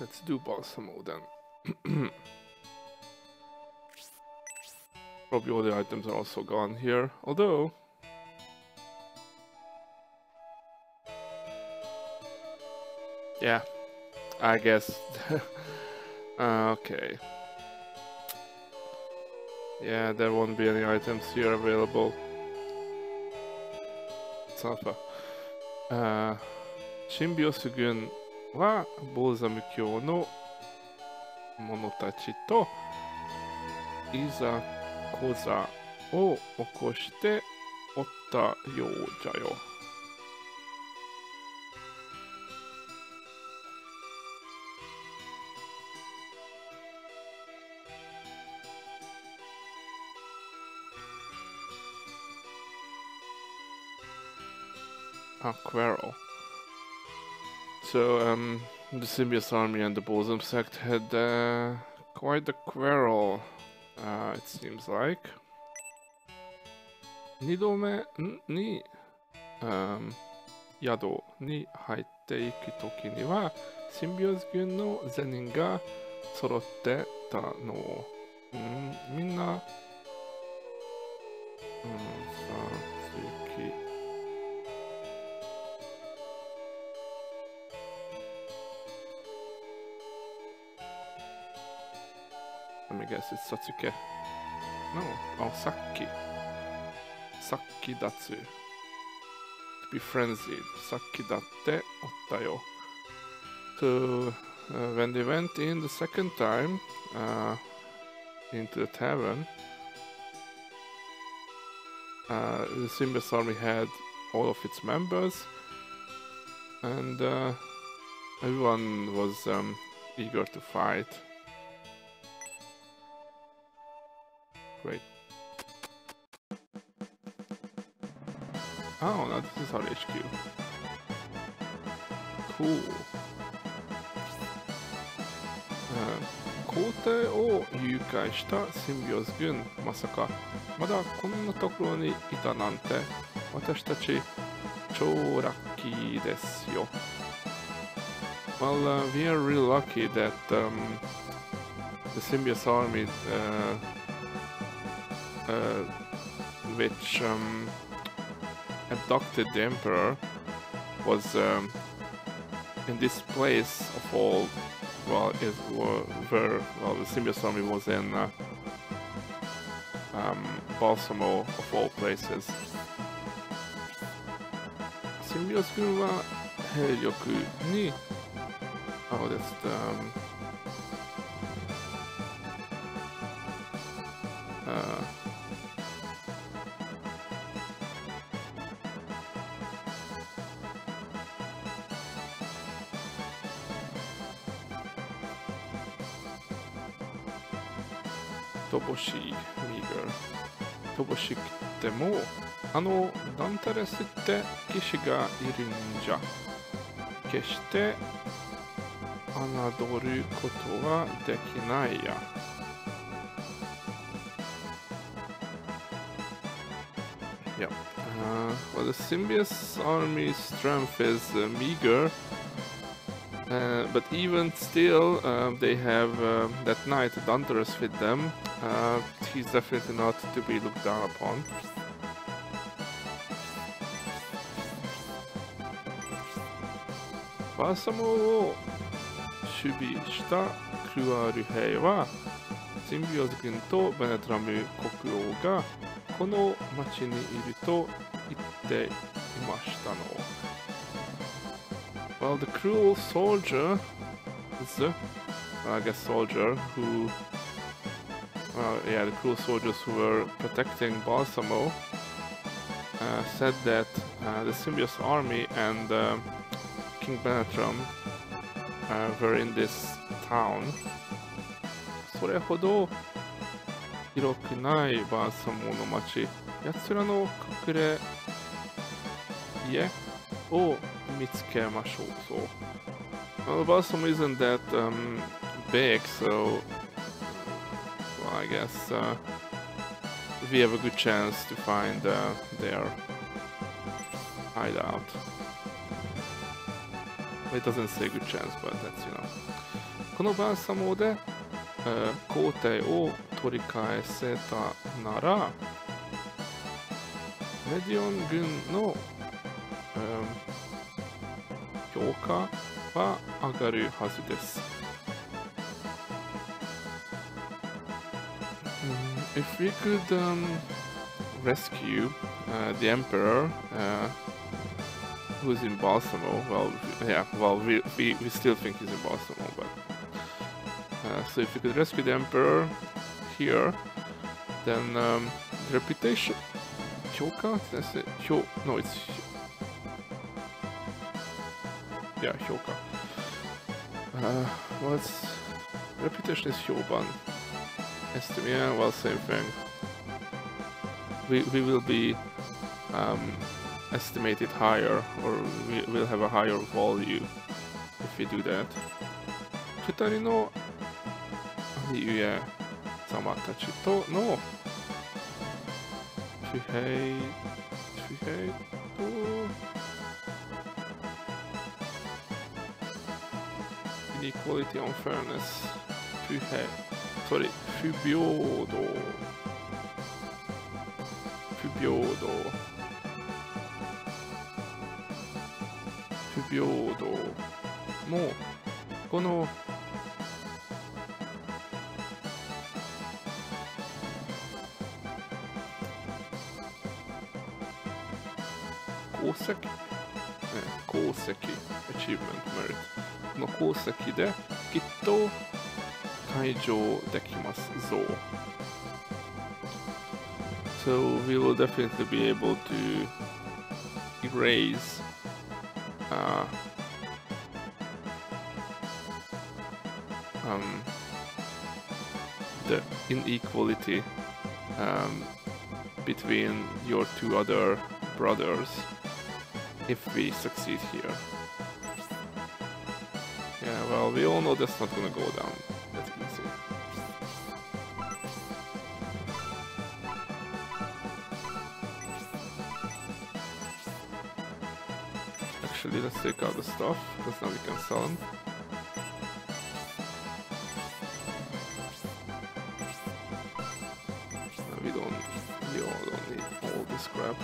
Let's do Balsamo then. Probably all the items are also gone here, although... yeah, I guess. Okay. Yeah, there won't be any items here available. Safa. Symbios-gun wa Balsamo-kyou no monotachi to izakoza o okoshite otta you ja yo. Quarrel. So, the Symbios army and the Balsam sect had quite a quarrel, it seems like. Nidome ni yado ni haitte iku toki ni wa Symbios-gun no zenin ga sorotte ta no wo minna Satsuki. Let me guess, it's Satsuki. No, oh, Saki. Saki datsu. To be frenzied. Saki datte otta yo. So, when they went in the second time, into the tavern, the Symbios army had all of its members, and everyone was eager to fight. Great. Oh, no, this is our HQ. Cool. Koutai o yukai shita Symbios-gun, masaka, mada konna tokoro ni ita nante, watashi tachi chou lucky desu yo. Well, we are really lucky that the Symbios army which abducted the Emperor was in this place of all, well, it were, where, well, the Symbios army was in Balsamo of all places. Symbios-gun wa heiryoku ni, oh, that's the Toboshi Meager. Toboshi kitte mo, ano Dantares itte kishi ga irun ja. Keshite anadoru koto wa dekinai ya. Yeah. Well, the Symbios army's strength is meager. But even still, they have that knight Dantares with them. He's definitely not to be looked down upon. Balsamo wo shubi shita kuaruhei wa Symbios-gun to Benetram kokuou ga kono machi ni iru to itte imashita no. Well, the cruel soldier, I guess soldier, who, yeah, the cruel soldiers who were protecting Balsamo said that the Symbios army and King Benetram were in this town. Sore hodo hiroku nai Balsamo no machi, yatsura no kakure ie o mitsukemashou. So, well, Balsamo isn't that big, so, well, I guess we have a good chance to find their hideout. it doesn't say good chance, but that's, you know. このバーサモで交代を取り返せたならメディオン軍の評価は上がるはずです。If we could rescue the Emperor who's in Balsamo, well, yeah, well, we still think he's in Balsamo, but so if we could rescue the Emperor here, then the reputation, Hyoka, that's it, no, it's, yeah, Hyoka. What's, reputation is Hyoban. Yeah, well, same thing. We will be estimated higher, or we will have a higher value if we do that. 2人の兄上様たちとの不平と inequality and fairness 不平 sorry 不平等もこの功績 achievement merit の功績できっと解除できますぞ So we will definitely be able to erase the inequality between your two other brothers if we succeed here. Yeah, well, we all know that's not gonna go down. That's easy. Actually, let's take out the stuff, because now we can sell them. Now we all don't need all this crap.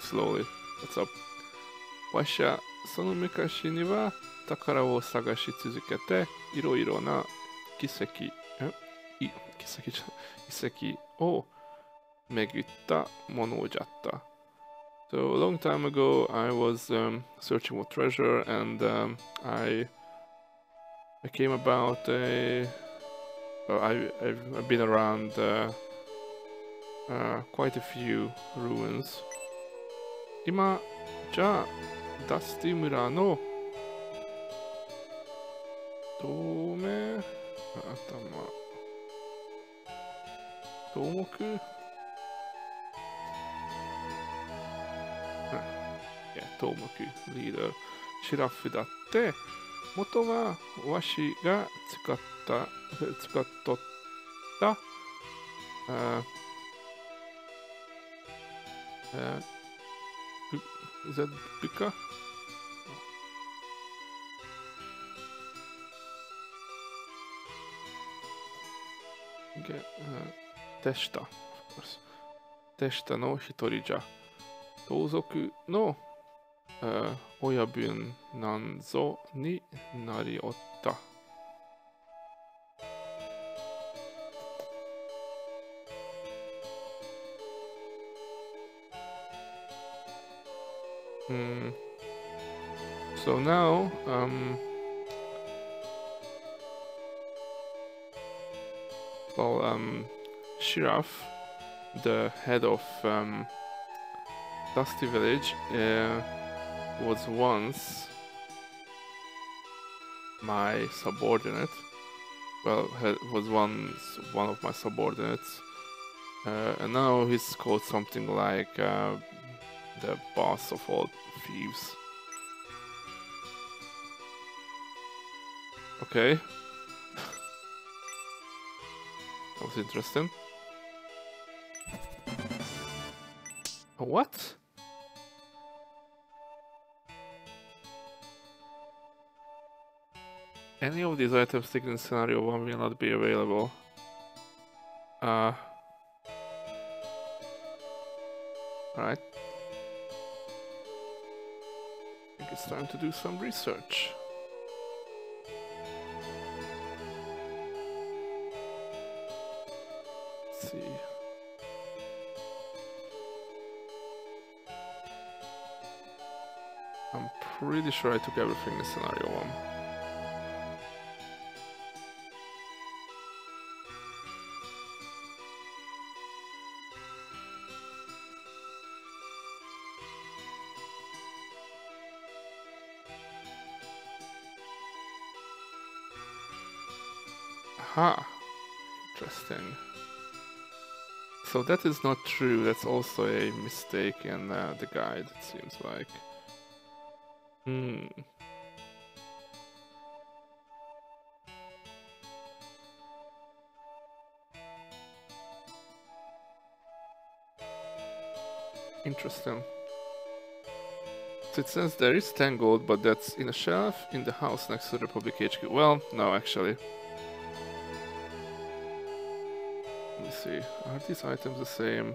Slowly. What's up? わしゃその昔には宝を探し続けていろいろな奇跡を巡ったものじゃった。So a long time ago I was searching for treasure and I came about a well, I've been around quite a few ruins. 今じゃあダスティ村の頭目リーダーシラフだって元はわしが使っとったIs that Pika? Okay, Teshita, of course. Teshita no hitori ja. Touzoku no oyabun nanzo ni nariotta. So now, Shiraf, the head of Dusty Village, was once my subordinate, well, was one of my subordinates, and now he's called something like the boss of all thieves. Okay. That was interesting. What? Any of these items taken in scenario 1 will not be available. Alright. I think it's time to do some research. Let's see. I'm pretty sure I took everything in scenario 1. Aha, interesting. So that is not true, that's also a mistake in the guide, it seems like. Hmm. Interesting. So it says there is 10 gold, but that's in a shelf in the house next to the Republic HQ. Well, no, actually. Are these items the same?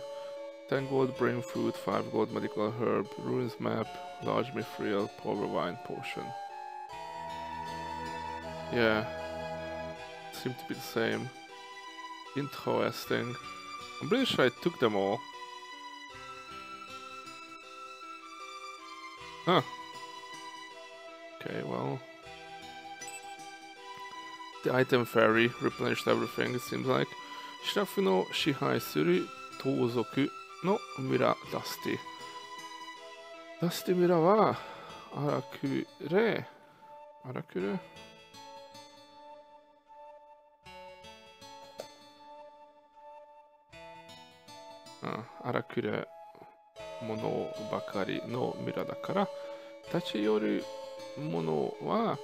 10 gold brain fruit, 5 gold medical herb, ruins map, large mithril, power wine potion. Yeah, seem to be the same. Interesting. I'm pretty sure I took them all. Huh. Okay, well. The item fairy replenished everything, it seems like. Shiraf no Shihai Suri Tozoku no Mira Dusty. Dusty Mira wa Arakure. Arakure? Ah, Arakure mono bakari no Mira dakara. Tachiyoru mono wa.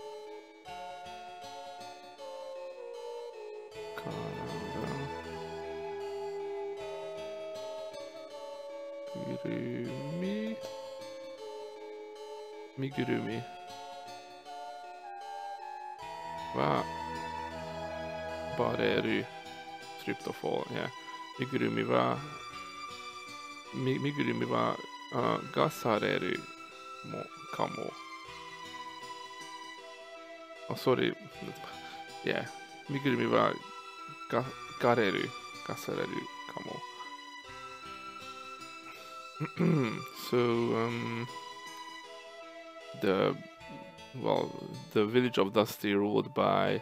Migurumi. Wow. Bareru. Stripped of all, yeah. Migurumi wa. Migurumi wa. Gasareru. Mo. Kamo. Oh, sorry. Yeah. Migurumi wa. Gareru. Gasareru. Kamo. So, the village of Dusty ruled by,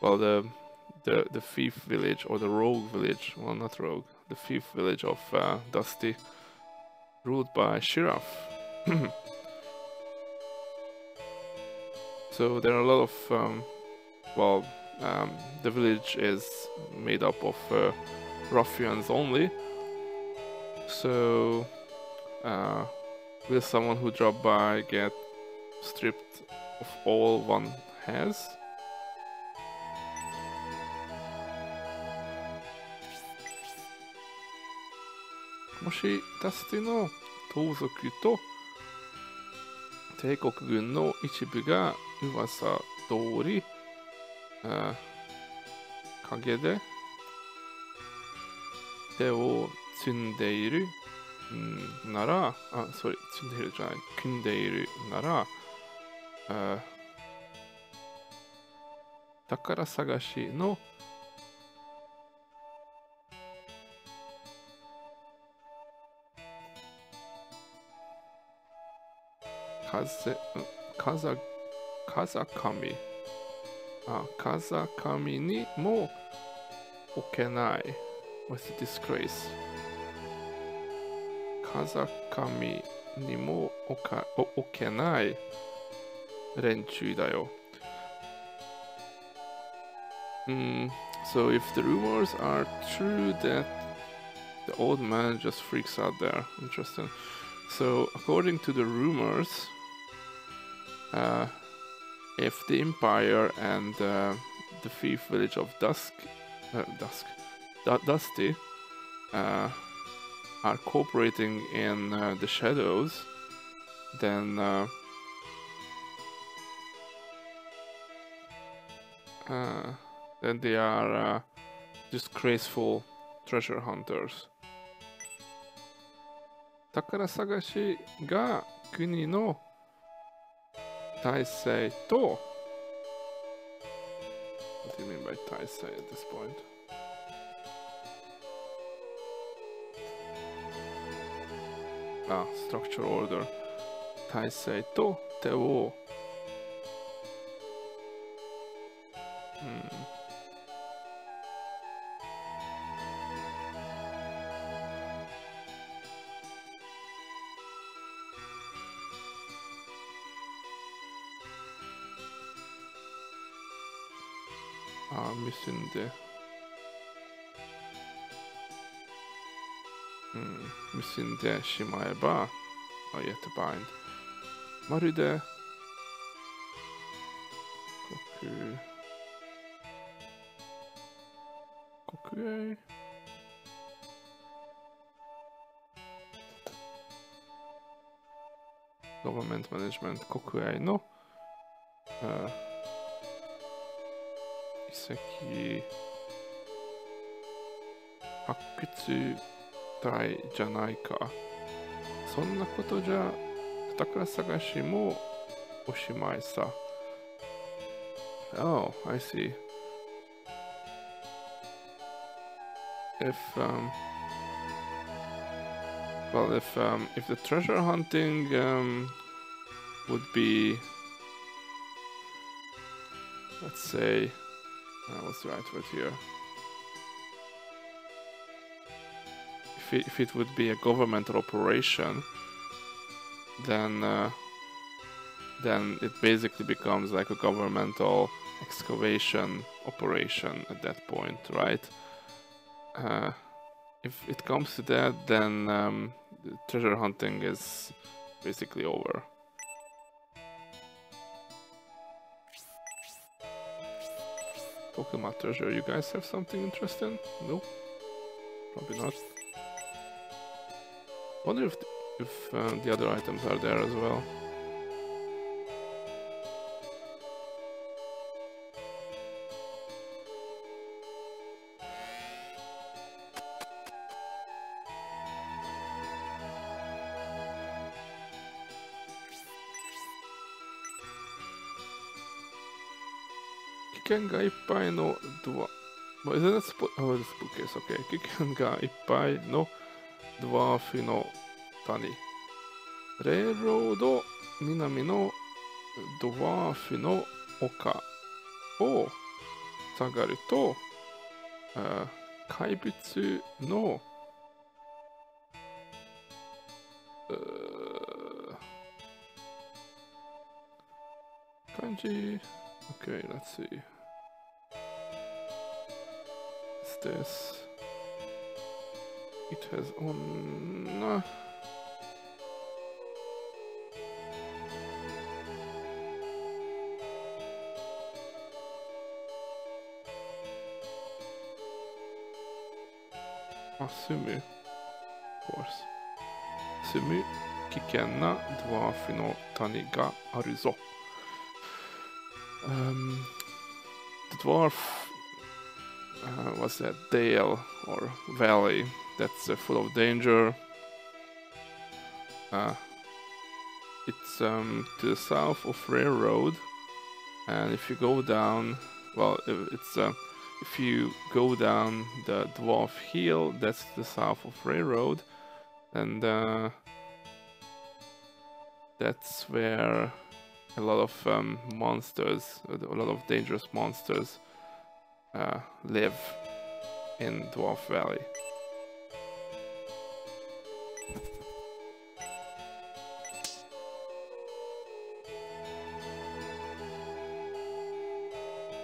well, the thief village or the rogue village, well, not rogue, the thief village of Dusty, ruled by Shiraf. So there are a lot of, the village is made up of ruffians only. So, will someone who dropped by get stripped of all one has? Moshi Dusty no Tozoku to Teikokugun no ichibu ga uwasa dori kagede te wo tsundeiru nara, sorry, tsundeiru janai, kundeiru nara, takara sagashi no kazakami, kazakami ni mo okenai. What's the disgrace? Kazakami ni mo okenai renchuu da yo. So if the rumors are true that the old man just freaks out there, interesting. So according to the rumors, if the Empire and the thief village of Dusty are cooperating in the shadows, then they are disgraceful treasure hunters. Takara sagashi ga kuni no taisei to. What do you mean by taisei at this point? Ah, structure order. Taisei to te wo. Müssen de Shimaya ba. Oh, you have to bind. Marude Koku Kokuei. Government management Kokuei no. Saki Hakutsu Tai Janaika. Sonna koto ja Takara Sagashi mo oshimai sa. Oh, I see. If the treasure hunting would be, let's say, what's the right word here? If it would be a governmental operation, then it basically becomes like a governmental excavation operation at that point, right? If it comes to that, then the treasure hunting is basically over. Talking about treasure, you guys have something interesting? No? Probably not. Wonder if the other items are there as well. Kiken ga ippai no dwa. Well, isn't that oh, this bookcase, okay. Kiken ga ippai no dwarfu no tani. Railroad minami no dwarfu no oka o sagaru to kaibutsu no kanji. Okay, let's see. It's this. It has on. Asumi, of course. Asumi, kikenna dwarfu no tani ga aru zo. The dwarf was that dale or valley that's full of danger. It's to the south of Railroad, and if you go down, well, it's if you go down the Dwarf Hill, that's to the south of Railroad, and that's where a lot of monsters, a lot of dangerous monsters live in Dwarf Valley.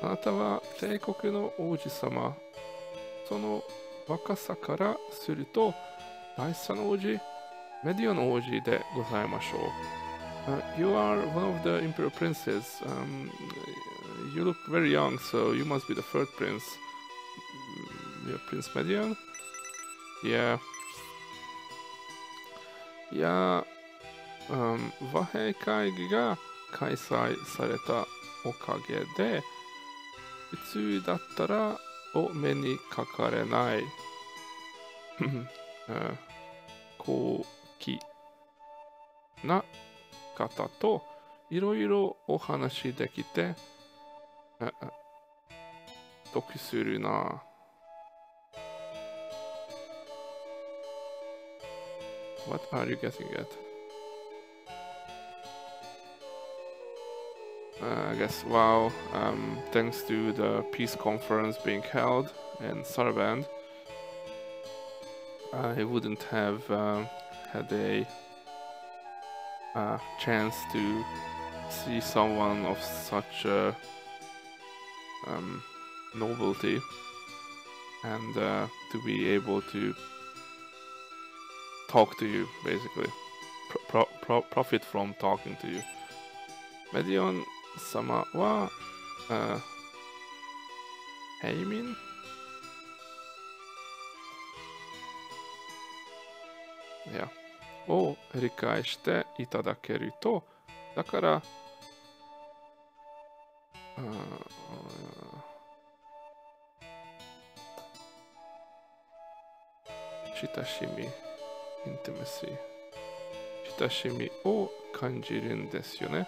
あなたは帝国の王子様。その若さからすると、大差の王子、メディアの王子でございましょう。You are one of the imperial princes.、you look very young, so you must be the third prince. You're Prince Medion? Yeah. Yeah. 和平会議が開催されたおかげで、普通だったらお目にかかれない高貴な方といろいろお話できて得するな。What are you guessing at?I guess, wow, thanks to the peace conference being held in Saraband, I wouldn't have had a chance to see someone of such nobility and to be able to talk to you, basically, profit from talking to you. Medion様は、平民？いや、を理解していただけると、だから、親しみ、インティマシー、親しみを感じるんですよね。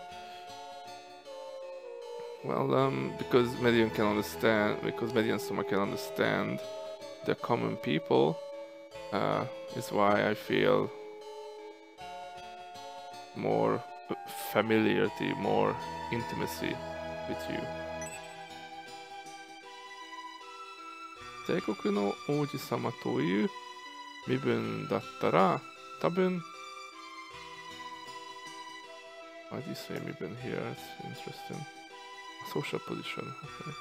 Well, because Medion can understand, because Medion-sama can understand the common people, is why I feel more familiarity, more intimacy with you. 帝国の王子様という身分だったら、多分。Why do you say 身分 here? It's interesting.Social position. Okay.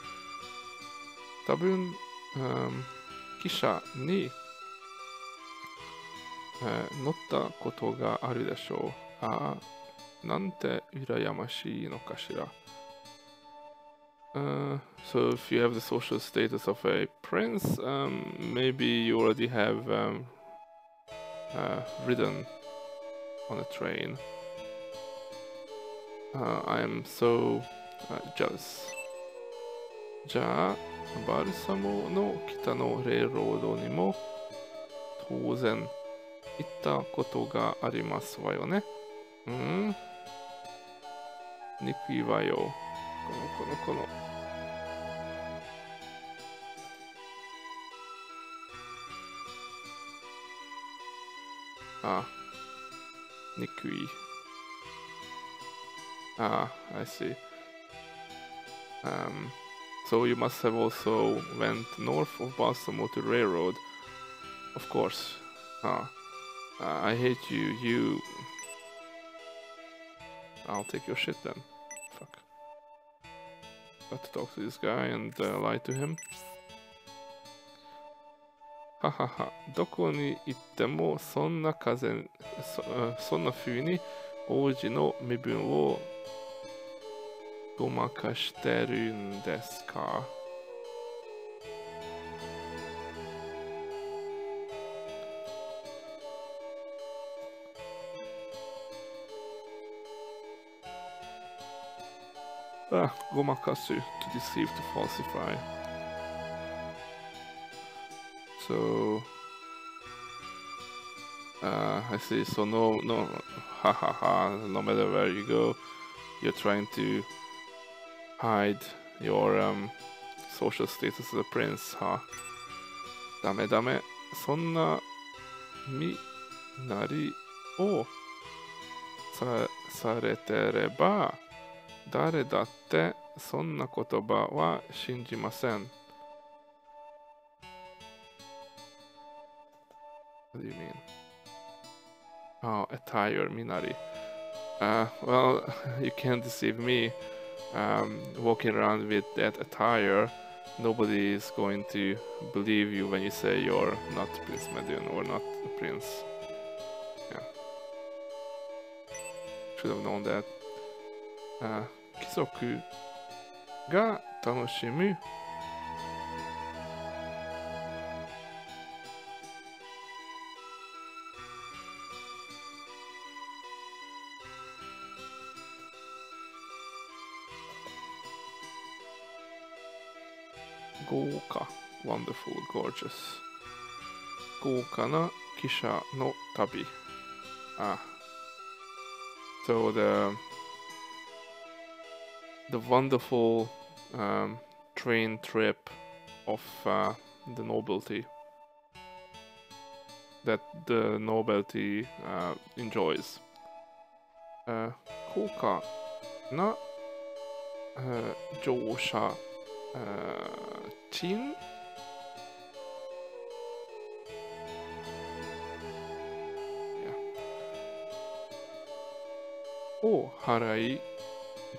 多分、記者に、乗ったことがあるでしょう。ああ、なんて羨ましいのかしら。So if you have the social status of a prince, maybe you already have ridden on a train. I am so.jealous. じゃあ、バルサモの北のレールロードにも当然行ったことがありますわよね。うん。憎いわよ。この。あ、憎い。あ、I see.So you must have also went north of Balsamo to railroad, of course. I hate you. You. I'll take your shit then. Fuck. Got to talk to this guy and lie to him. Ha ha ha. どこに行ってもそんな風、そんな風に王子の身分を。ごまかしてるんですか。あ、ごまかす to deceive, to falsify. So, I see. So no, ha ha ha. No matter where you go, you're trying to.Hide your social status as a prince, huh? ダメ。そんな身なりをされてれば、誰だってそんな言葉は信じません。What do you mean? Oh, attire, 身なり。Well, you can't deceive me. walking around with that attire, nobody is going to believe you when you say you're not Prince Medion or not a prince. Yeah. Should have known that. Kizoku ga tanoshimu. Goka, wonderful, gorgeous. Goka na kisha no tabi. Ah. So the wonderful train trip of the nobility that the nobility enjoys. Goka na jōsha Chin? Yeah. O harai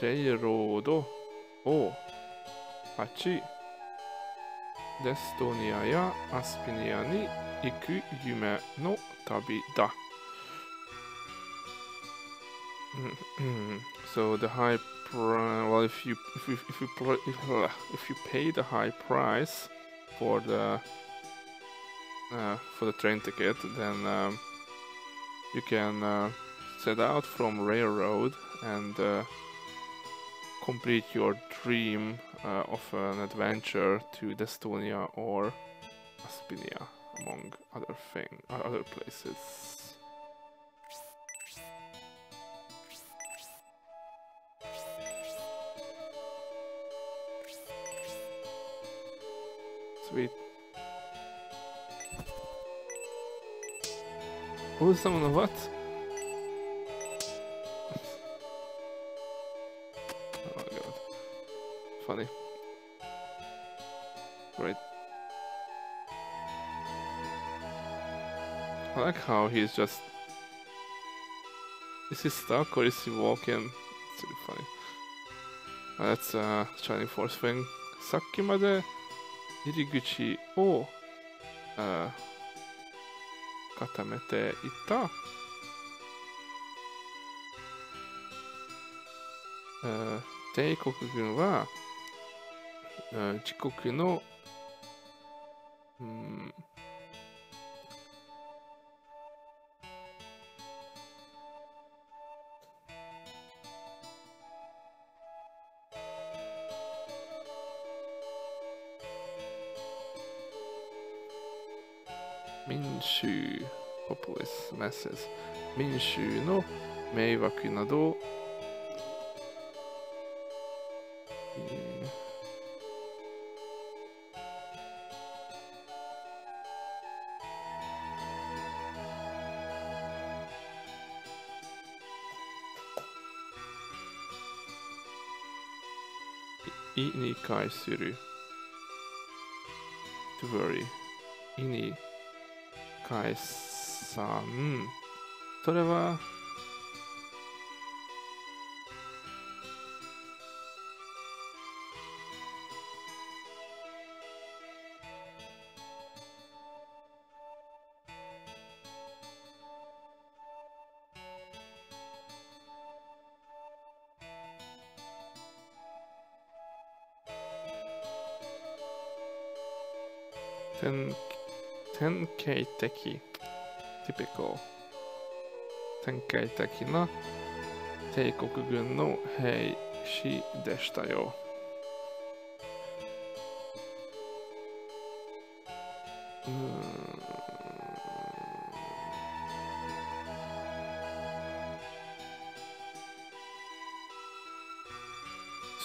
railroad o hachi Destonia ya Aspinia ni iku yume no tabi da. So the high well, if you pay the high price for the train ticket, then you can set out from railroad and complete your dream of an adventure to Destonia or Aspinia, among other places. Sweet. Oh, someone of what? Oh my god. Funny. Great. I like how he's just... Is he stuck or is he walking? It's really funny. Oh, that's Shining Force thing. Saki made... Iriguchi o katamete ita teikokugun wa chikoku no Minshu populous masses. Minshu no meiwaku nado. Ini kai suru. To worry. Ini. 解散それは10K teki, typical. 10K teki na teikokugun no heishi deshita yo.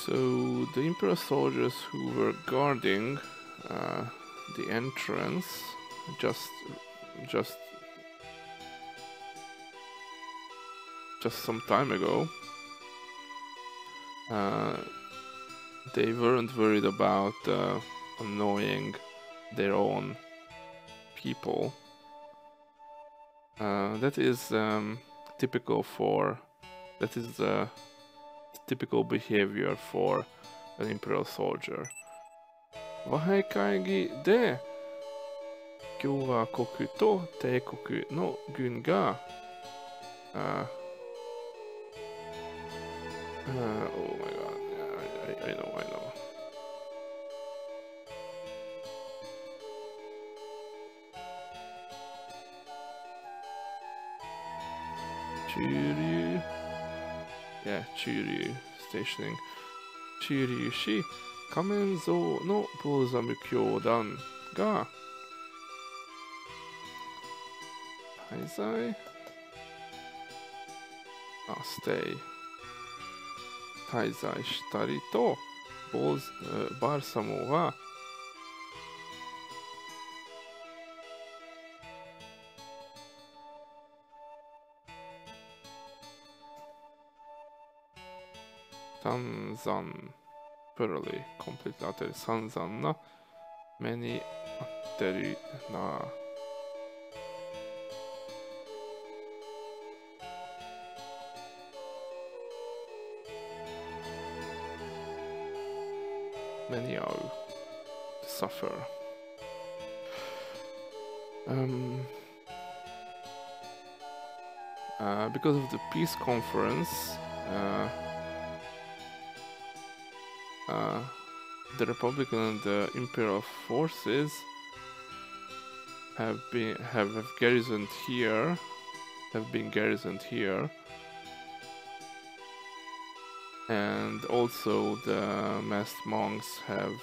So the Emperor soldiers who were guarding the entrance just some time ago, they weren't worried about annoying their own people. That is typical for that is typical behavior for an Imperial soldier. Wahai kaigi de kyou wa koku to teikoku no gun ga oh my god, yeah, I know. Chiryu, yeah, Chiryu stationing. Chiryu shi Kamenzo no Balsamo Kyodan ga Taizai. Ah, stay. Taizai shitari to Balsamo wa Sanzan thoroughly complete latter Sanzan na many atteru na many are suffer. Because of the peace conference, the Republican and the Imperial forces have been garrisoned here, and also the masked monks have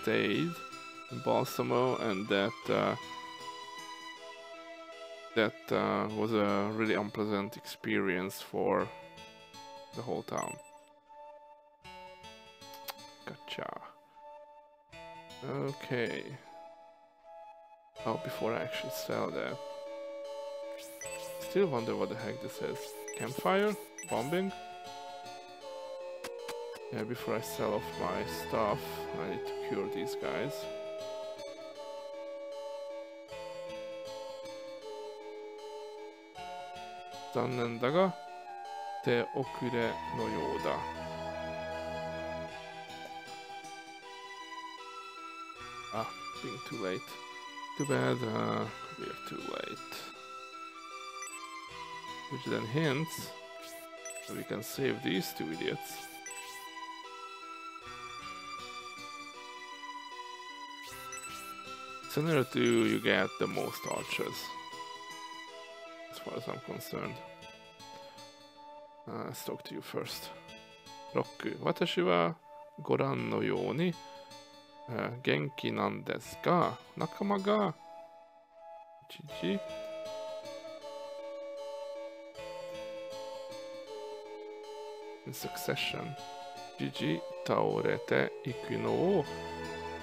stayed in Balsamo, and that was a really unpleasant experience for the whole town. Gotcha. Okay. Oh, before I actually sell that. Still wonder what the heck this is. Campfire? Bombing? Yeah, before I sell off my stuff, I need to cure these guys. Zannen da ga te okure no you da. Ah, being too late. Too bad, we are too late. Which then hints that we can save these two idiots. Sooner to you get the most archers, as far as I'm concerned. Let's talk to you first. Roku, watashi wa goran no you ni Genki nan desu ga, nakama ga ichiji in succession jiji taorete iku no wo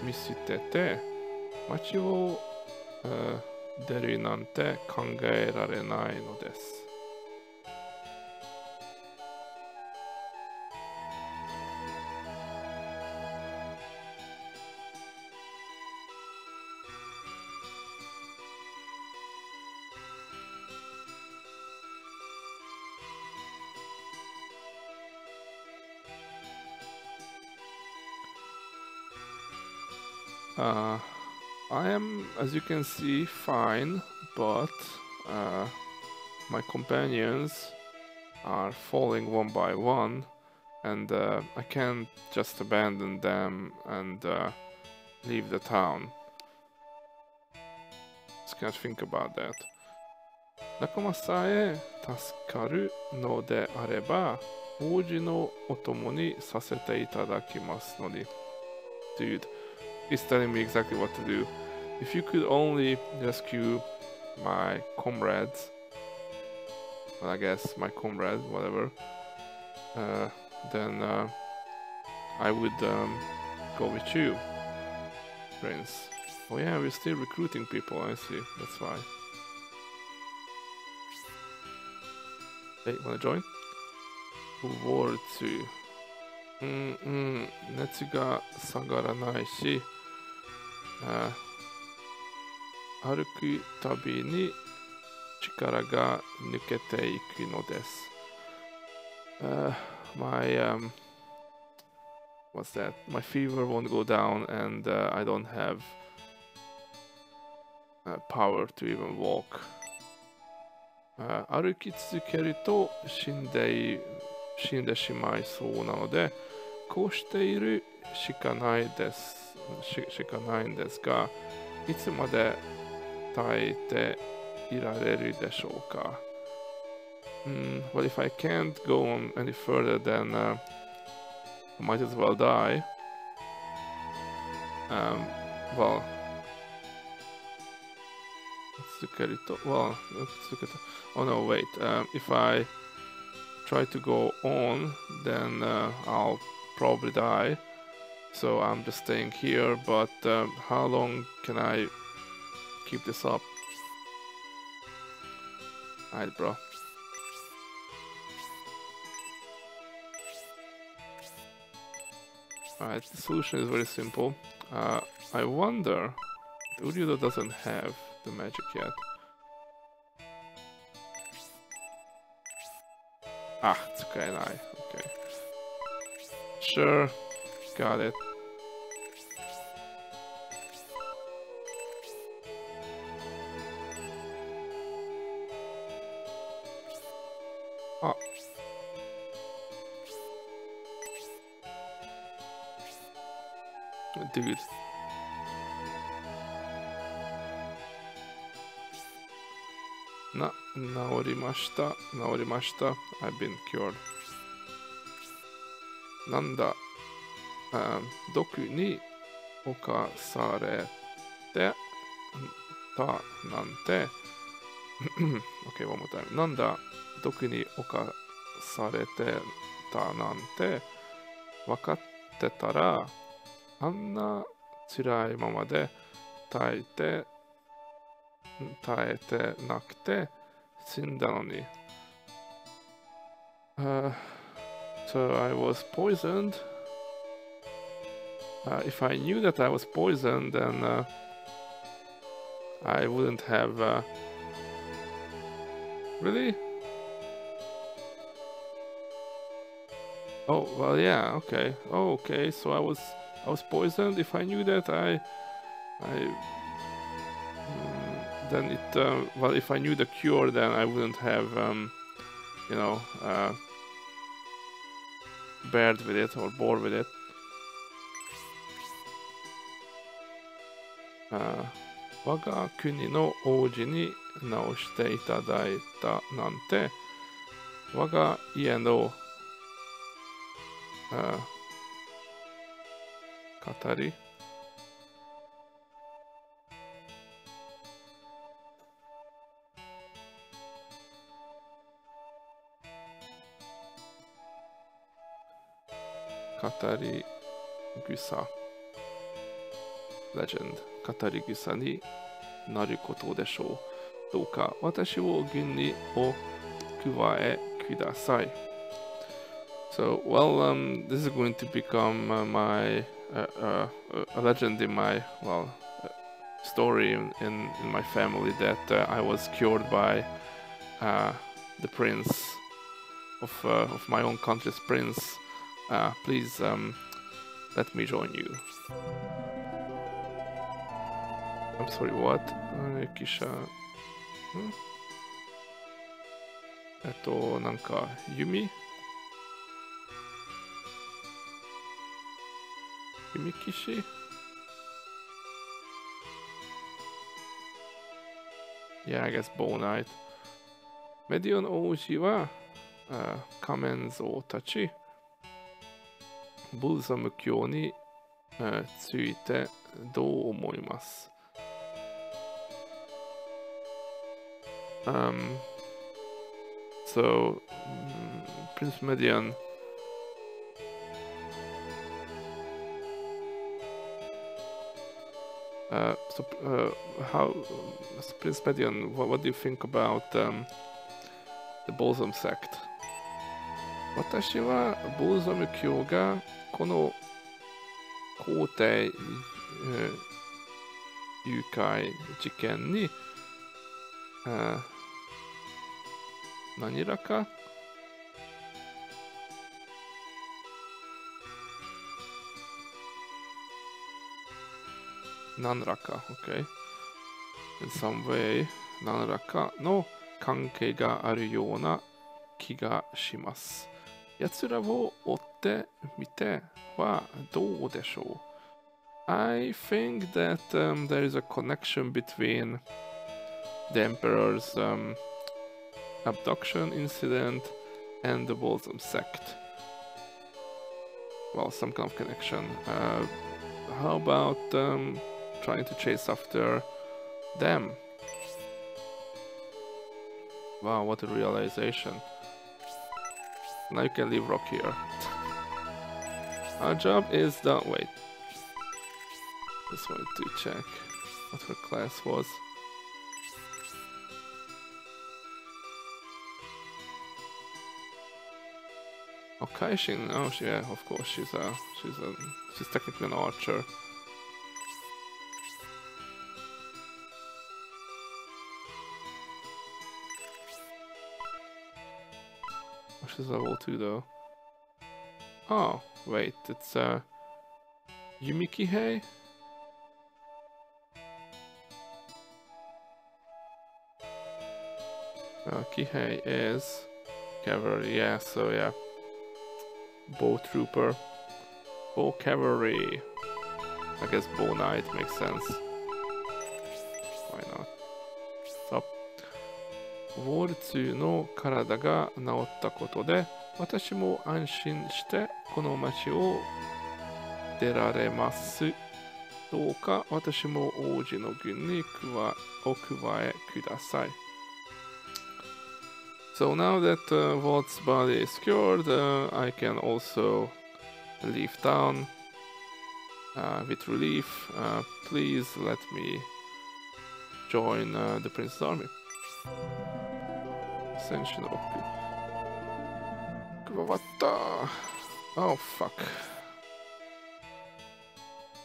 misetete machi wo deru nante kangaerarenai no desu. I am, as you can see, fine, but my companions are falling one by one, and I can't just abandon them and leave the town. Just can't think about that. Nakama sae tasukaru no de areba, ouji no otomo ni sasete itadakimasu no ni. Dude. It's telling me exactly what to do. If you could only rescue my comrades, well, I guess my comrade, whatever, then I would go with you, Prince. Oh yeah, we're still recruiting people, I see, that's why. Hey, wanna join? War 2. Netsu ga sagaranai shi. Haruku tabi ni chikara ga nukete iku no desu. My What's that? My fever won't go down, and I don't have power to even walk. Aru kitsukeri to shindeshimai sou nanode, kou shiteiru shikanai desu ga, itsumade taite irareru deshou ka? Well, if I can't go on any further, then I might as well die. Well, let's look at it. Well, let's look at it. Oh no, wait. If I try to go on, then I'll probably die. So I'm just staying here. But how long can I keep this up? Alright, bro. Alright, the solution is very simple. I wonder... Uryudo doesn't have the magic yet. Ah, it's okay, okay. Sure, got it. Ah. Dude. Na, naorimashita, naorimashita. I've been cured. Nanda, doku ni okasarete ta nante. Okay, one more time. Nanda, doku ni okasarete ta nante. Wakatte tara. Anna tsurai mama de taete nakute shinda no ni. So I was poisoned. If I knew that I was poisoned, then I wouldn't have... Really? Oh, well, yeah, okay. Oh, okay, so I was poisoned. If I knew that, well, if I knew the cure, then I wouldn't have, you know, bared with it or bored with it. Waga kuni no ouji ni naoshite itadaita nante. Waga ie no. Katari. Katari Gusa. Legend. Katari Gusa ni narukoto deshou. Douka watashi wo gun ni o kuwae kudasai. So, well, this is going to become my... a legend in my, well, story in my family, that I was cured by the prince of my own country's prince. Please let me join you. I'm sorry, what? Kisha. Eto nanka yumi. Yumikishi? Yeah, I guess Bow Knight. Medion ouji wa kamenzou tachi Balsamo kyou ni tsuite dou omoimasu? So, Prince Medion. So Prince Medion, what do you think about the Balsam sect? Watashi wa Balsamo kyou ga kono koutei yukai jiken ni naniraka Nanraka, okay. In some way, Nanraka no Kankei ga aru yona kiga shimasu. Yatsura wo otte mite wa dou deshou. I think that there is a connection between the Emperor's abduction incident and the Balsam sect. Well, some kind of connection. How about trying to chase after them? Wow, what a realization. Now you can leave Rock here. Our job is done. Wait. Just wanted to check what her class was. Oh, Kaishin. Oh, yeah, of course. She's technically an archer. Oh, she's level 2 though. Oh, wait, it's Yumikihei. Kihei is cavalry, yeah, so yeah. Bow trooper. Bow cavalry. I guess bow knight makes sense. Why not? Stop. Wartsu no karada ga naotta koto de, watashi mo anshin shite kono machi wo deraremasu. Dou ka watashi mo ouji no gun ni okuwae kudasai. So now that Valtz's body is cured, I can also leave town with relief. Please let me join the Prince's army. Ascension of Kuvavata. Oh fuck.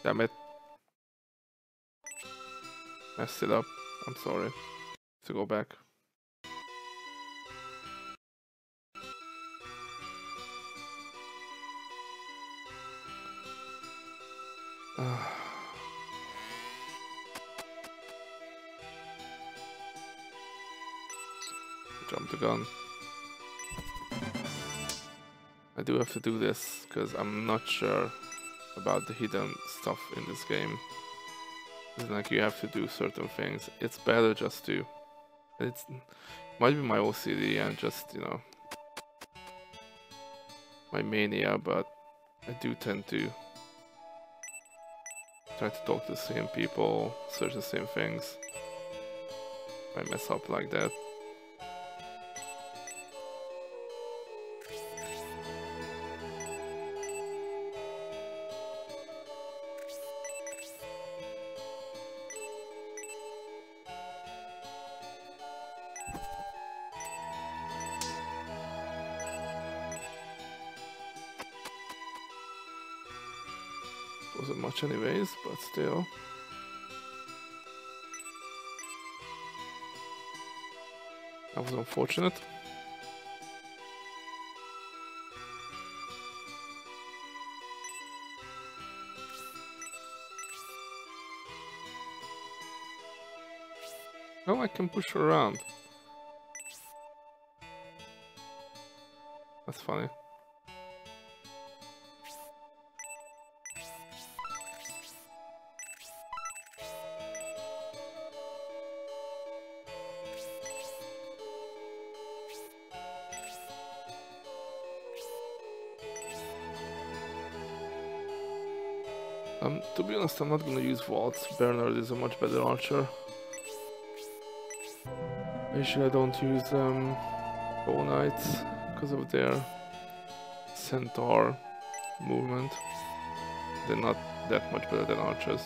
Damn it. Messed it up. I'm sorry. Have to go back. Jump the gun. I do have to do this because I'm not sure about the hidden stuff in this game. It's like you have to do certain things. It's better just to. It's might be my OCD and just, you know, my mania, but I do tend to try to talk to the same people, search the same things. I mess up like that. Wasn't much anyways, but still. That was unfortunate. Oh, I can push her around. That's funny. To be honest, I'm not gonna use Valtz. Bernard is a much better archer. Usually I don't use bow knights because of their centaur movement. They're not that much better than archers.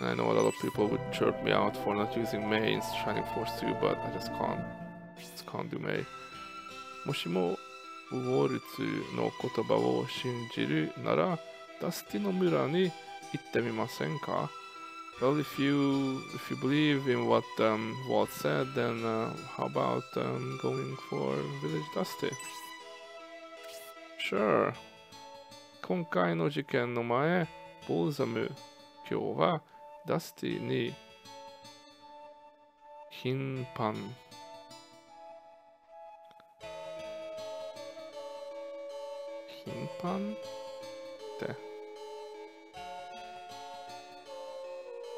And I know a lot of people would chirp me out for not using May in Shining Force 2, but I just can't. Do May. Moshimo Uryudo no kotoba wo shinjiru nara Dusty no mura ni itte mimasen ka? Well, if you believe in what Walt said, then how about going for Village Dusty? Sure. 今回の事件の前、ボルザム卿はダスティに頻繁って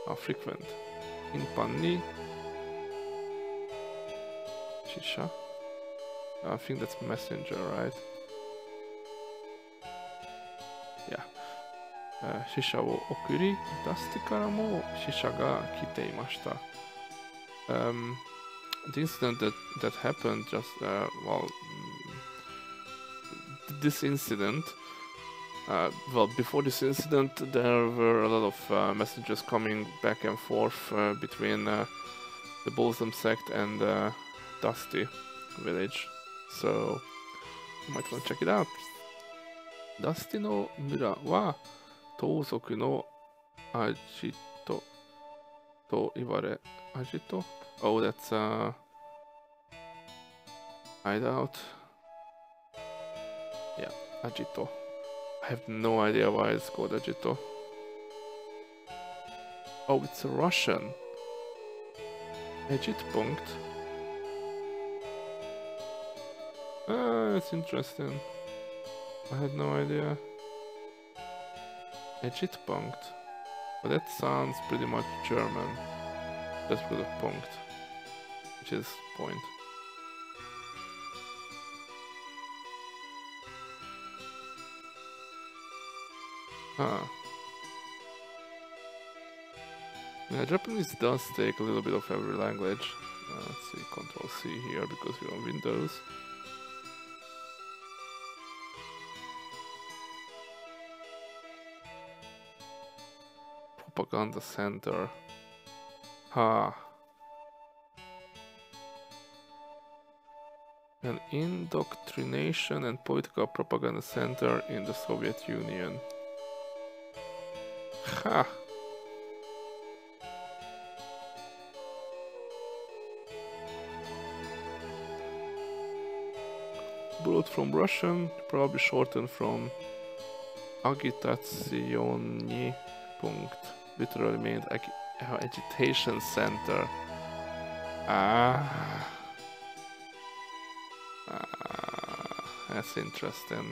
あ、frequent 頻繁に死者 I think that's messenger, right? Yeah. 死者を送り、ダスティからも死者が来ていました。The incident that happened just well, this incident. Well, before this incident, there were a lot of messages coming back and forth between the Balsam sect and Dusty village. So you might want to check it out. Dusty no mura wa Tousoku no ajito to iware ajito. Oh, that's hideout. Yeah, ajito. I have no idea why it's called ajito. Oh, it's a Russian. Ajitpunkt. That's interesting. I had no idea. Ajitpunkt. But that sounds pretty much German. Just because of punkt, which is point. Ah. Yeah, Japanese does take a little bit of every language. Let's see, Control C here because we're on Windows. Propaganda Center. Ha. An indoctrination and political propaganda center in the Soviet Union. Ha! Borrowed from Russian, probably shortened from agitacyonni punkt, literally meant agitation center. Ah. Ah, that's interesting.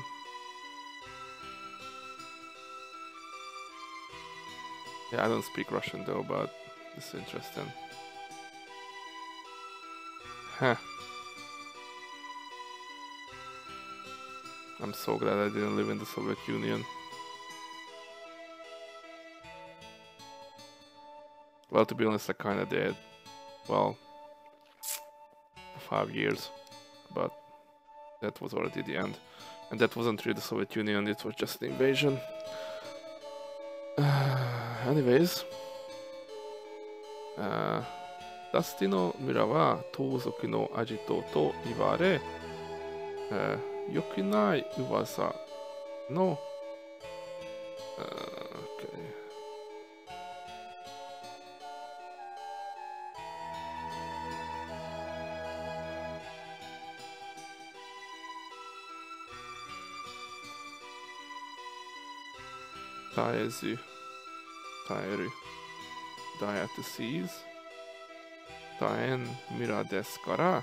Yeah, I don't speak Russian though, but it's interesting. Huh. I'm so glad I didn't live in the Soviet Union. Well, to be honest, I kinda did. Well, for 5 years, but that was already the end. And that wasn't really the Soviet Union, it was just an invasion. Anyways, Dusty no mura wa Touzoku no ajito to iware, yokunai uwasa no. Okay. Taezu. Taeru. Diatheses. Taen mura desu kara.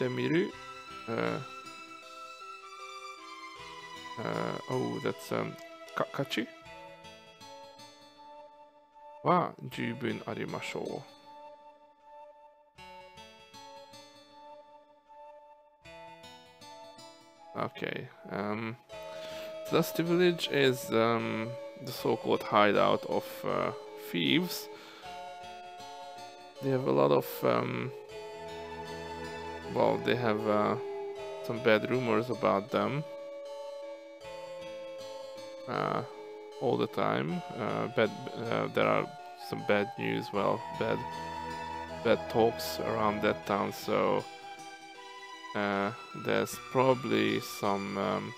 Ittemiru. Oh, that's kakachi. Wa jubun arimashou. Okay. Dusty Village is the so-called hideout of thieves. They have a lot of, well, they have some bad rumors about them all the time. There are some bad news, well, bad talks around that town. So there's probably some.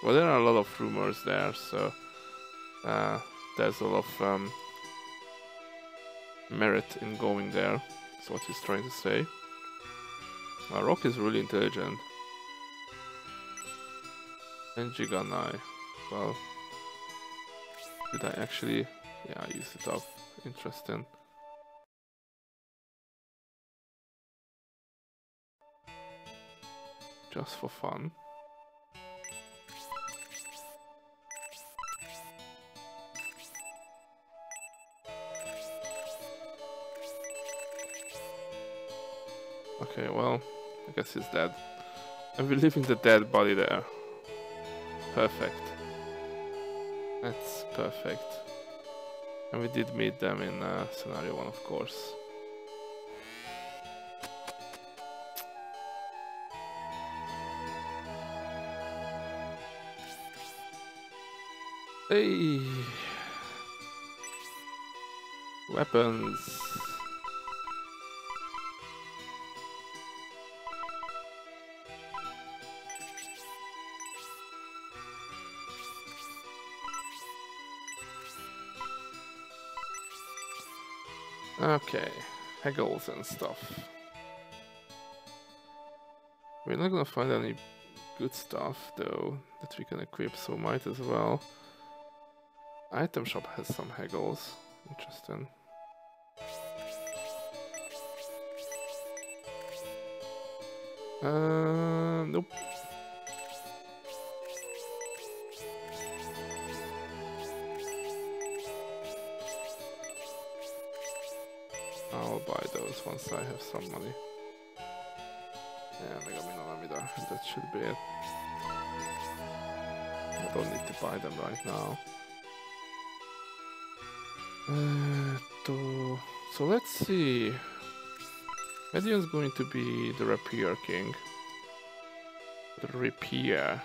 Well, there are a lot of rumors there, so there's a lot of merit in going there. That's what he's trying to say. Now, Rock is really intelligent. And Jiganai. Well, did I actually? Yeah, I used it up. Interesting. Just for fun. Okay, well, I guess he's dead. And we're leaving the dead body there. Perfect. That's perfect. And we did meet them in scenario 1, of course. Hey! Weapons! Okay, haggles and stuff. We're not gonna find any good stuff though that we can equip, so might as well. Item shop has some haggles. Interesting. Nope. I'll buy those once I have some money. Yeah, Megami no Namida. That should be it. I don't need to buy them right now. So let's see. Medion is going to be the Rapier King. The Rapier.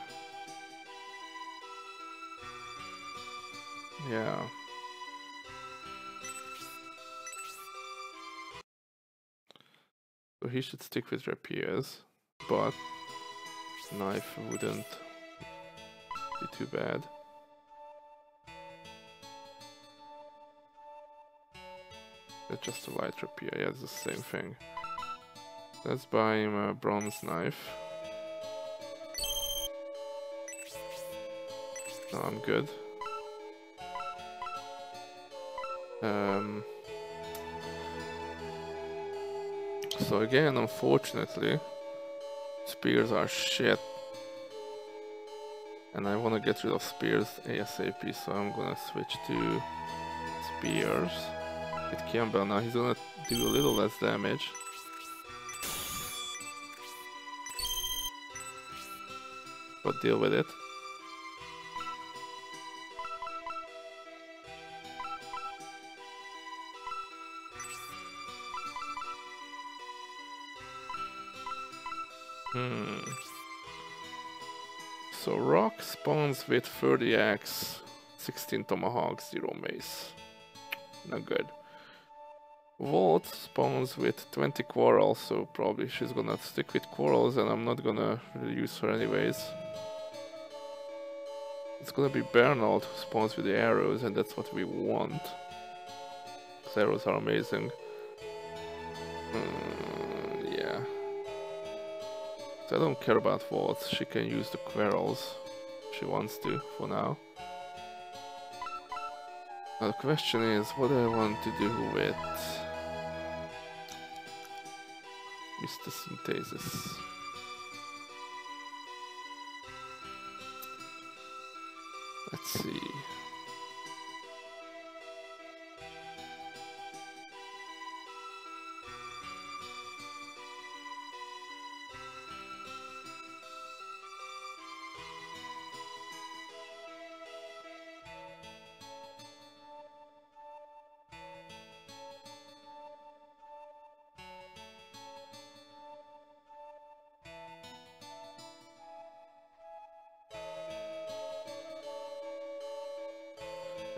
Yeah. So he should stick with rapiers, but knife wouldn't be too bad. That's just a light rapier, yeah, it's the same thing. Let's buy him a bronze knife. No, I'm good. So again, unfortunately, spears are shit. And I want to get rid of spears ASAP, so I'm gonna switch to spears. Campbell now, he's gonna do a little less damage. But deal with it. So Rock spawns with 30 axe, 16 tomahawks, 0 mace. Not good. Valtz spawns with 20 quarrels, so probably she's gonna stick with quarrels and I'm not gonna really use her anyways. It's gonna be Bernard who spawns with the arrows, and that's what we want. Because arrows are amazing. Yeah. So I don't care about Valtz, she can use the quarrels if she wants to for now. Now the question is, what do I want to do with Mr. Synthesis? Let's see.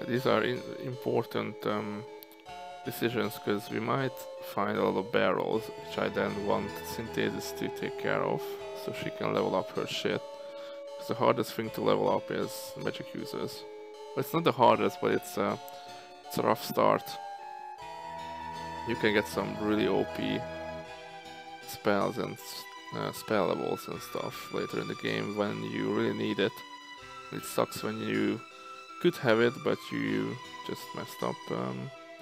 These are important decisions because we might find a lot of barrels, which I then want Synthesis to take care of, so she can level up her shit. Because the hardest thing to level up is magic users. It's not the hardest, but it's a rough start. You can get some really OP spells and spellables and stuff later in the game when you really need it. It sucks when you could have it, but you just messed up the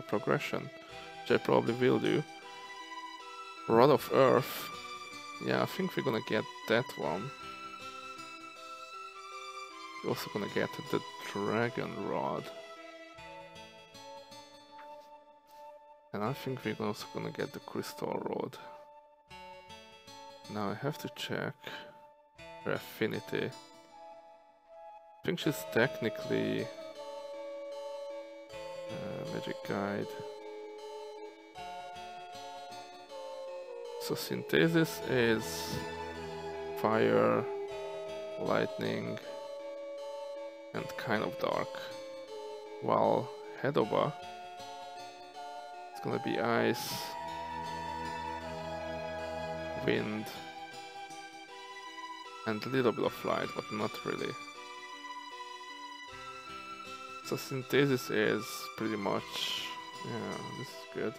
progression, which I probably will do. Rod of Earth, yeah, I think we're gonna get that one. We're also gonna get the Dragon Rod. And I think we're also gonna get the Crystal Rod. Now I have to check her affinity. I think she's technically Magic Guide. So Synthesis is fire, lightning, and kind of dark. While Heddaway, it's gonna be ice, wind, and a little bit of light, but not really. So Synthesis is pretty much, yeah, this is good.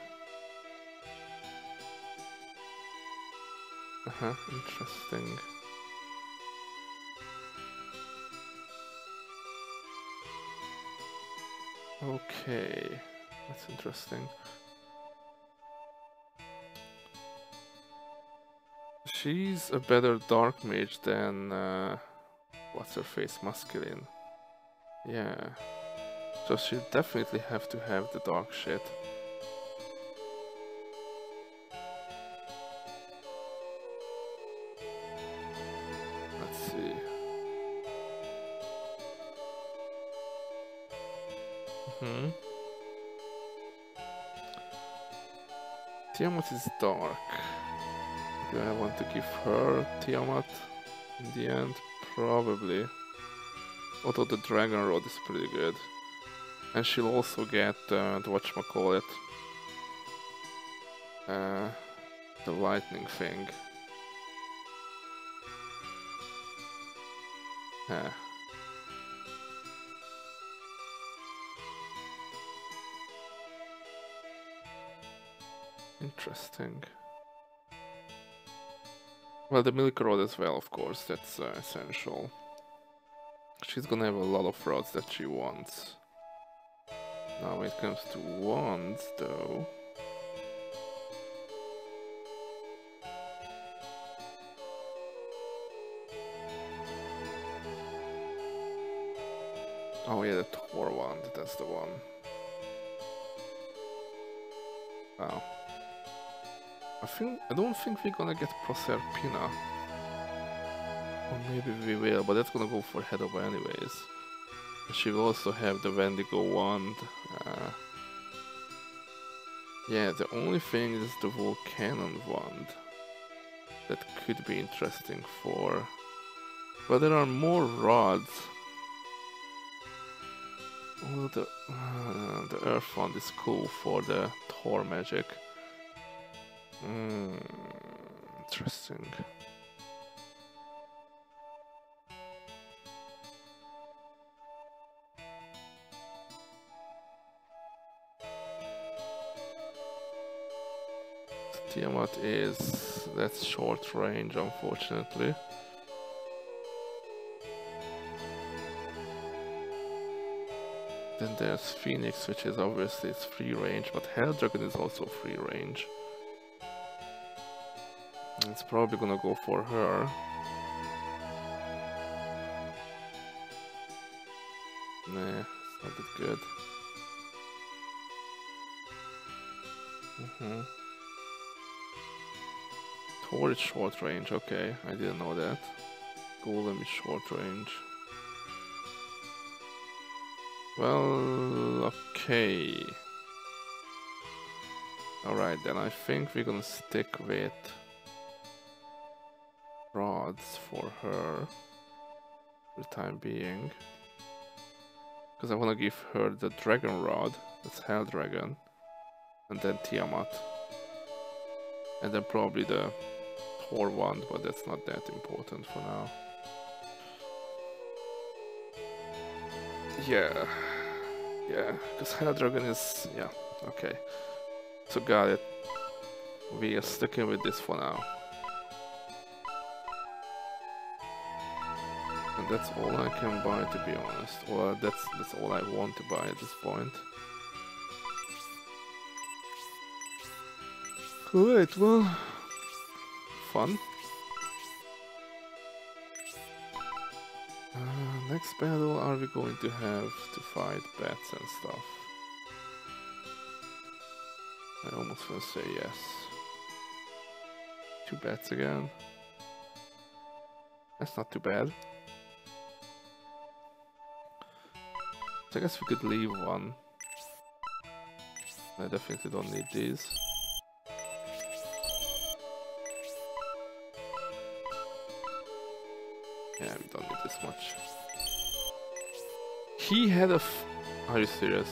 Interesting. Okay, that's interesting. She's a better dark mage than what's her face, masculine. Yeah, so she definitely have to have the dark shit. Tiamat is dark. Do I want to give her Tiamat in the end? Probably. Although the Dragon Rod is pretty good. And she'll also get the whatchamacallit, the lightning thing. Interesting. Well, the milk rod as well, of course, that's essential. She's gonna have a lot of rods that she wants. Now when it comes to wands, though... Oh yeah, the Tor wand, that's the one. Wow. I don't think we're gonna get Proserpina. Or maybe we will, but that's gonna go for Heddaway anyways. And she will also have the Wendigo wand. Yeah, the only thing is the Volcanon wand. That could be interesting for... But there are more rods. Oh, the Earth wand is cool for the Tor magic. Interesting. Tiamat is... that's short range, unfortunately. Then there's Phoenix, which is obviously it's free range, but Hell Dragon is also free range. It's probably gonna go for her. Nah, it's not that good. Tor is short range, okay, I didn't know that. Golem is short range. Well, okay. Alright, then I think we're gonna stick with rods for her for the time being, because I want to give her the Dragon Rod, that's Hell Dragon, and then Tiamat, and then probably the Tor wand, but that's not that important for now. Yeah. Yeah, because Hydrogen is... yeah, okay. So got it. We are sticking with this for now. And that's all I can buy, to be honest. Or that's all I want to buy at this point. Alright, well... fun. Next battle, are we going to have to fight bats and stuff? I almost want to say yes. 2 bats again. That's not too bad. So I guess we could leave one. I definitely don't need these. Yeah, we don't need this much. He had a... are you serious?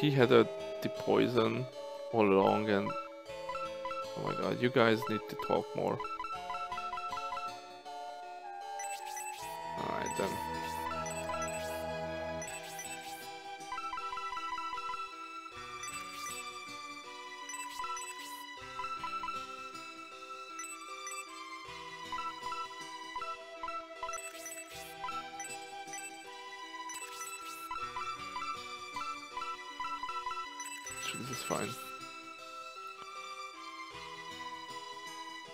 He had a depoison all along and... oh my god, you guys need to talk more. Alright then. This is fine.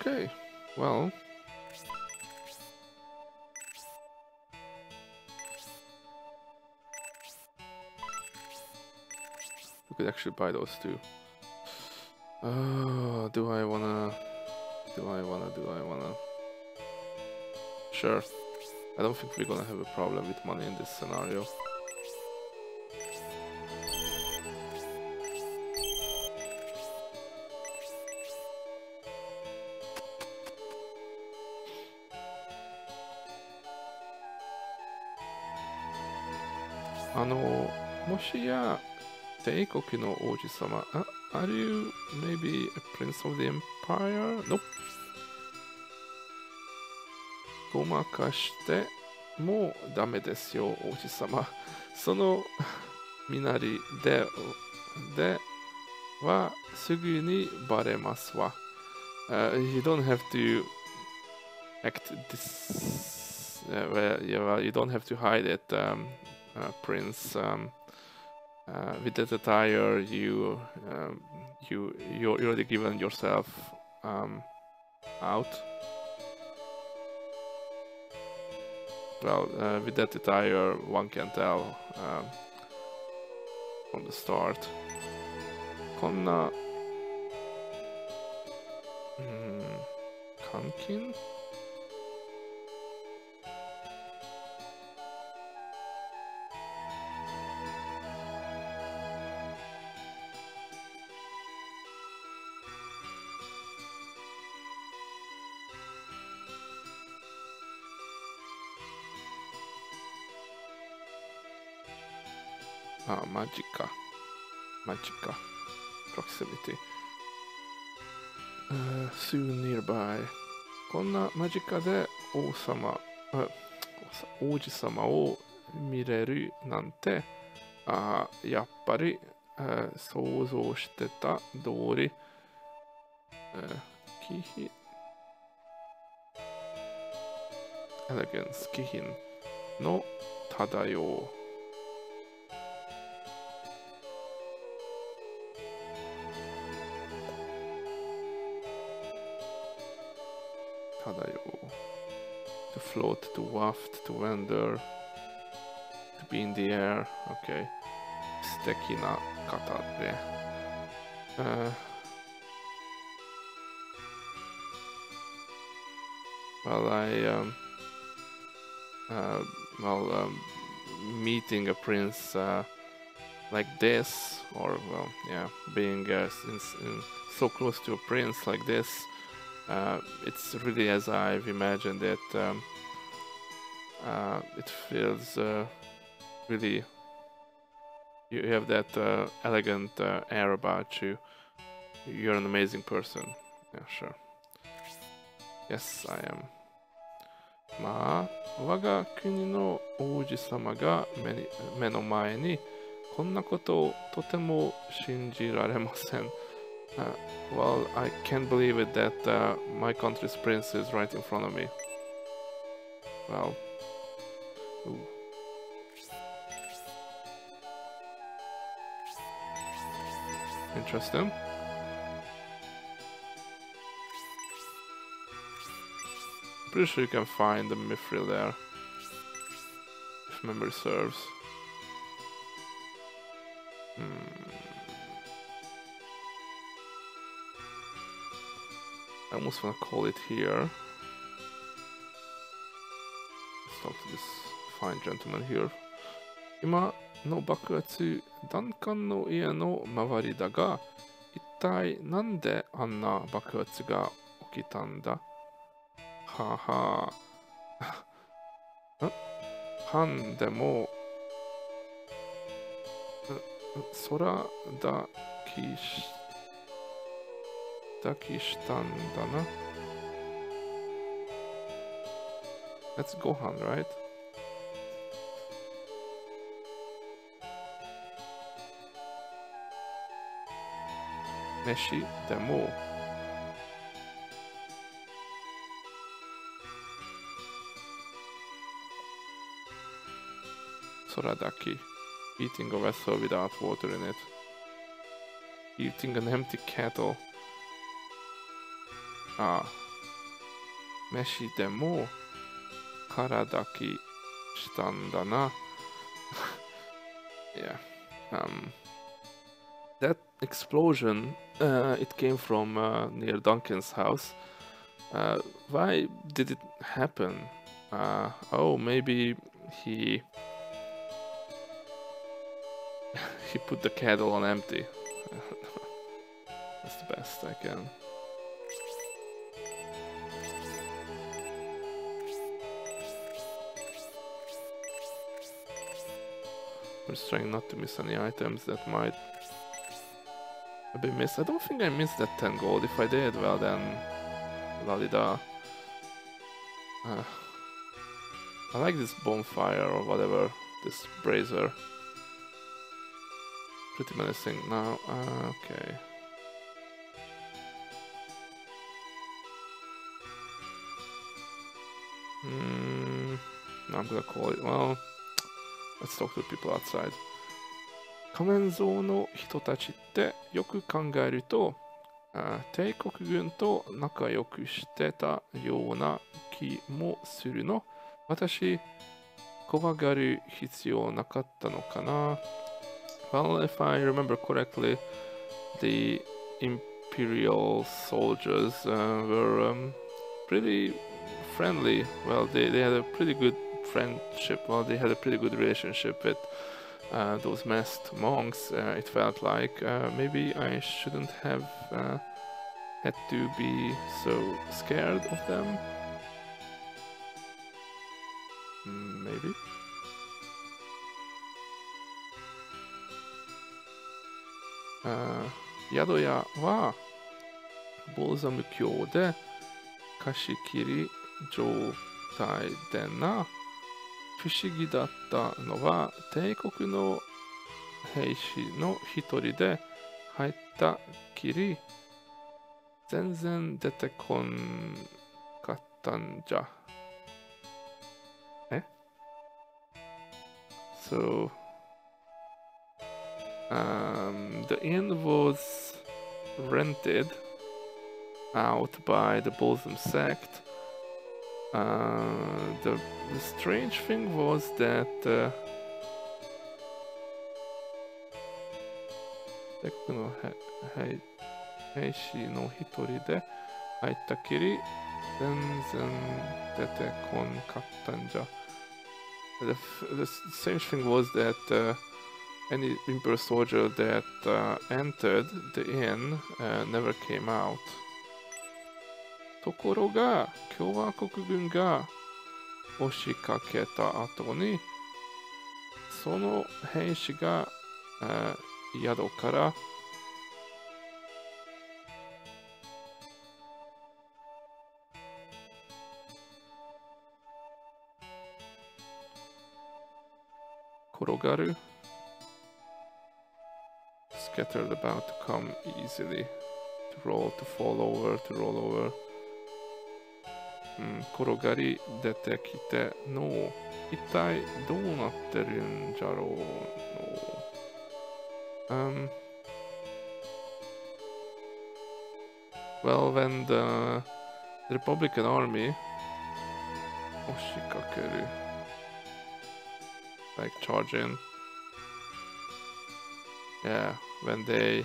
Okay, well... we could actually buy those two. Oh, do I wanna... Sure. I don't think we're gonna have a problem with money in this scenario. Teikoki no Oji-sama, are you maybe a prince of the empire? Nope. Gomakashite mo dame desu yo, Oji-sama. Sono minari de wa sugu ni baremasu wa. You don't have to act this. Well, you don't have to hide it, Prince. With that attire, you already given yourself out. Well, with that attire, one can tell from the start. Konna kankin. Magica. Proximity. Soon nearby. Konna magica de Ousama. Oji-sama o mireru nante. Yappari. Souzou shite ta dori. Kihin. Elegance. Kihin. No tadayo. To float, to waft, to wander, to be in the air. Okay. Suteki na kata de. Meeting a prince like this, or well, yeah, being so close to a prince like this. It's really as I've imagined it. It feels really... you have that elegant air about you. You're an amazing person. Yeah, sure. Yes, I am. Ma... 我が国の王子様が目の前にこんなことをとても信じられません。 Well, I can't believe it that my country's prince is right in front of me. Well, ooh. Interesting. Pretty sure you can find the mithril there, if memory serves. I almost want to call it here. Let's talk to this fine gentleman here. 今の爆発、ダンカンの家の周りだが、一体なんであんな爆発が起きたんだ? ははハンでも空抱きしたんだな That's Gohan, right? Neshi でも Soradaki, eating a vessel without water in it, eating an empty kettle. Ah, meshi demo karadaki shitanda na. Yeah, that explosion it came from near Duncan's house. Why did it happen? Oh, maybe he. He put the kettle on empty. That's the best I can. I'm just trying not to miss any items that might be missed. I don't think I missed that 10 gold. If I did, well then, la-di-da. I like this bonfire or whatever, this brazier. Pretty menacing now. Okay. I'm gonna call it. Well, let's talk to people outside. 仮面像の人たちってよく考えると、帝国軍と仲良くしてたような気もするの。私、怖がる必要なかったのかな? Well, if I remember correctly, the Imperial soldiers were pretty friendly. Well, they had a pretty good friendship. Well, they had a pretty good relationship with those masked monks, it felt like. Maybe I shouldn't have had to be so scared of them. Maybe. Yadoya wa Balsamo kyou de kashikiri joutai de na. Fushigi datta no wa teikoku no heishi no hitori de haitta kiri zenzen detekonkatta nja. Eh? So the inn was rented out by the Balsam sect. The strange thing was that the strange thing was that any Imperial soldier that entered the inn never came out. ところが共和国軍が押しかけた後にその兵士が宿から Kurogaru. Scattered about to come easily. To roll, to fall over, to roll over. Kurogari detekite. No. Ittai donatterun jaro. No. Well, when the Republican army Oshikakeru like charge in. Yeah, when they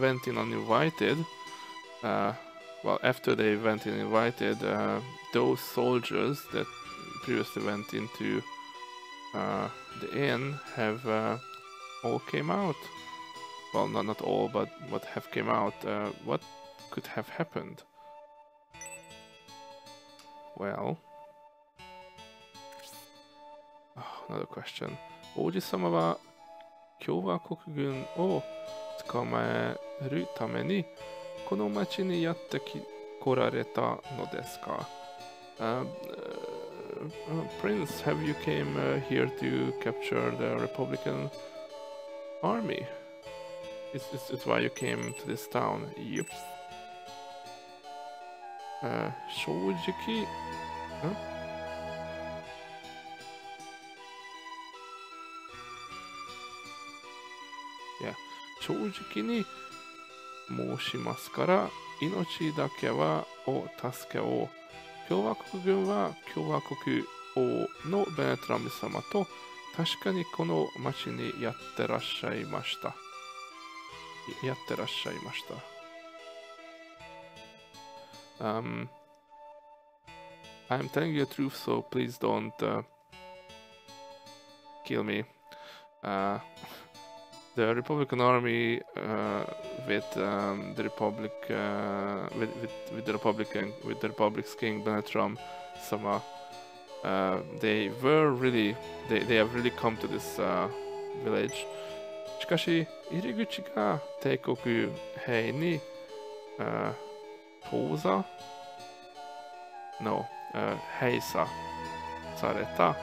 went in uninvited, well, after they went in invited, those soldiers that previously went into the inn have all came out. Well, not all, but what have came out. What could have happened? Well, oh, another question. Oji-sama wa kyou wa kokugun o tsukamaeru tame ni kono machi ni yatte korareta no desu ka? Prince, have you came here to capture the Republican army? It's why you came to this town. Yep. Shoujiki? Huh? Yeah. Shoujiki ni moushimasu kara, inochi dake wa o tasuke wo. Kyowakokugun wa Kyowakoku o no Benetram sama to tashika ni kono machi ni yatte rashaimashita. I'm telling you the truth, so please don't kill me. The Republican army with the Republic's King Benetram Sama, they have really come to this village. しかし、入り口が帝国兵に遠ざの閉鎖された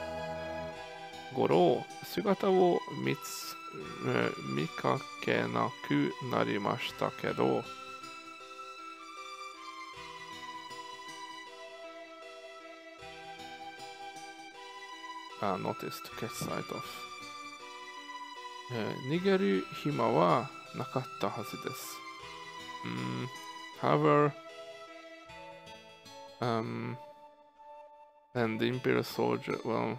頃、姿を見かけなくなりましたけど、notice to catch sight of. 逃げる暇はなかったはずです。However, and the Imperial soldier, well,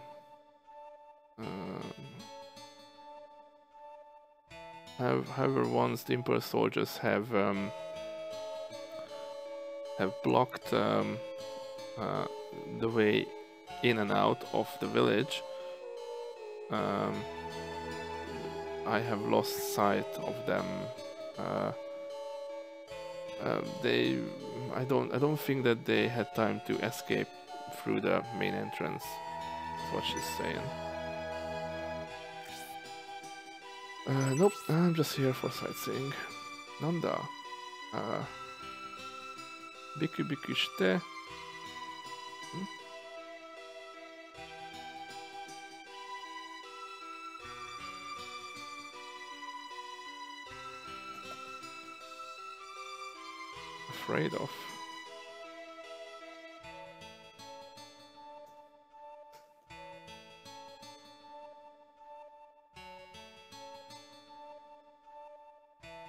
however, once the Imperial soldiers have blocked the way in and out of the village. I have lost sight of them. I don't think that they had time to escape through the main entrance. That's what she's saying. Nope, I'm just here for sightseeing. Nanda. Biku biku shite. Afraid of.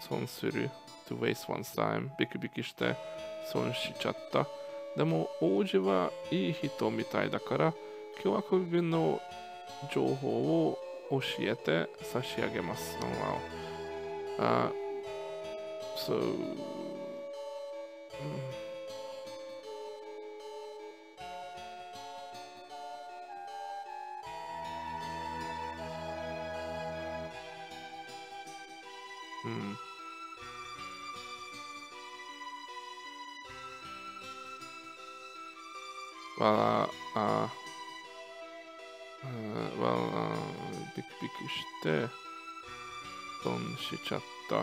Sonsuru, to waste one's time. Biku biku shite, son shichatta. Demo, Oji wa ii hito mitai da kara, Kyowakokugun no jouhou wo oshiete sashiagemasu. Oh wow. So. Well, biku biku shite, don shichatta.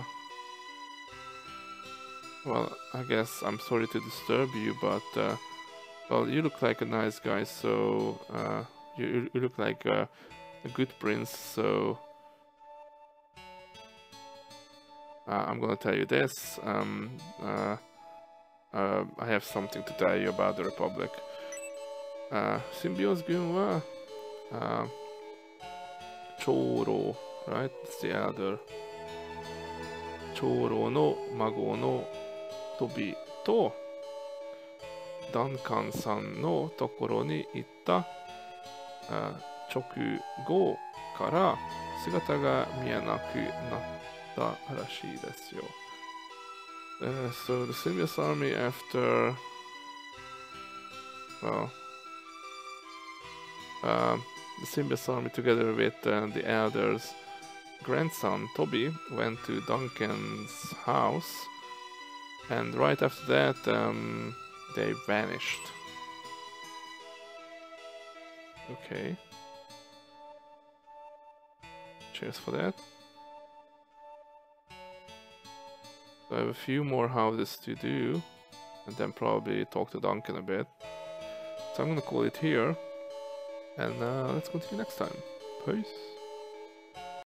Well, I guess I'm sorry to disturb you, but well, you look like a nice guy, so You look like a good prince, so I'm gonna tell you this. I have something to tell you about the Republic. Symbios Gunwa, Choro, right? That's the elder. Choro no Mago no Tobi to Duncan-san no tokoro ni itta chokugo kara sugata ga mienaku natta rashii desu yo. So the Symbios army, after, well, the Symbios army together with the elder's grandson Toby went to Duncan's house, and right after that they vanished. Okay. Cheers for that. So I have a few more houses to do, and then probably talk to Duncan a bit. So I'm gonna call it here, and let's continue next time. Peace.